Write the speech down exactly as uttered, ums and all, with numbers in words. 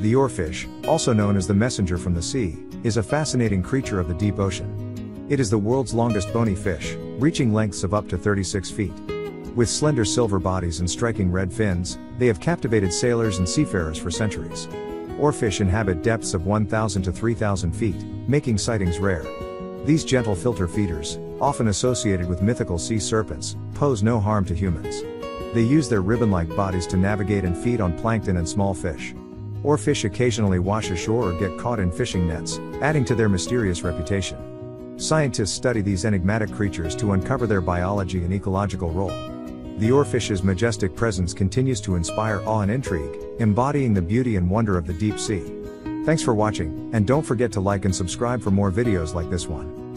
The oarfish, also known as the messenger from the sea, is a fascinating creature of the deep ocean. It is the world's longest bony fish, reaching lengths of up to thirty-six feet. With slender silver bodies and striking red fins, they have captivated sailors and seafarers for centuries. Oarfish inhabit depths of one thousand to three thousand feet, making sightings rare. These gentle filter feeders, often associated with mythical sea serpents, pose no harm to humans. They use their ribbon-like bodies to navigate and feed on plankton and small fish. Oarfish occasionally wash ashore or get caught in fishing nets, adding to their mysterious reputation. Scientists study these enigmatic creatures to uncover their biology and ecological role. The oarfish's majestic presence continues to inspire awe and intrigue, embodying the beauty and wonder of the deep sea. Thanks for watching, and don't forget to like and subscribe for more videos like this one.